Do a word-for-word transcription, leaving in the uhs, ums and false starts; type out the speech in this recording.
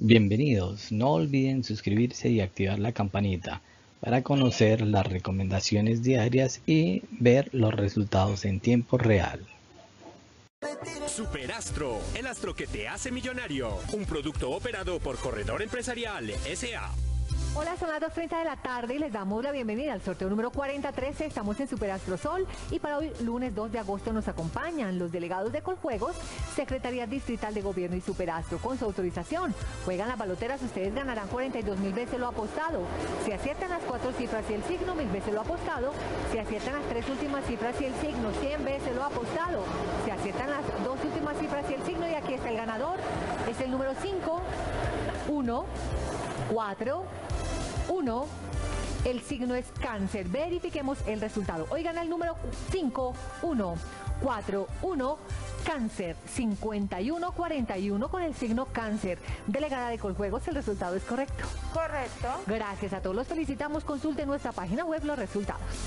Bienvenidos, no olviden suscribirse y activar la campanita para conocer las recomendaciones diarias y ver los resultados en tiempo real. Superastro, el astro que te hace millonario, un producto operado por Corredor Empresarial S A. Hola, son las dos y media de la tarde y les damos la bienvenida al sorteo número cuarenta y tres. Estamos en Superastro Sol y para hoy, lunes dos de agosto, nos acompañan los delegados de Coljuegos, Secretaría Distrital de Gobierno y Superastro. Con su autorización, juegan las baloteras, ustedes ganarán cuarenta y dos mil veces lo apostado. Si aciertan las cuatro cifras y el signo, mil veces lo apostado. Si aciertan las tres últimas cifras y el signo, cien veces lo apostado. Si aciertan las dos últimas cifras y el signo, y aquí está el ganador, es el número cinco, uno, cuatro, uno, el signo es cáncer. Verifiquemos el resultado. Hoy gana el número cinco uno cuatro uno, cáncer, cincuenta y uno cuarenta y uno con el signo cáncer. Delegada de Coljuegos, el resultado es correcto. Correcto. Gracias a todos, los felicitamos. Consulten nuestra página web los resultados.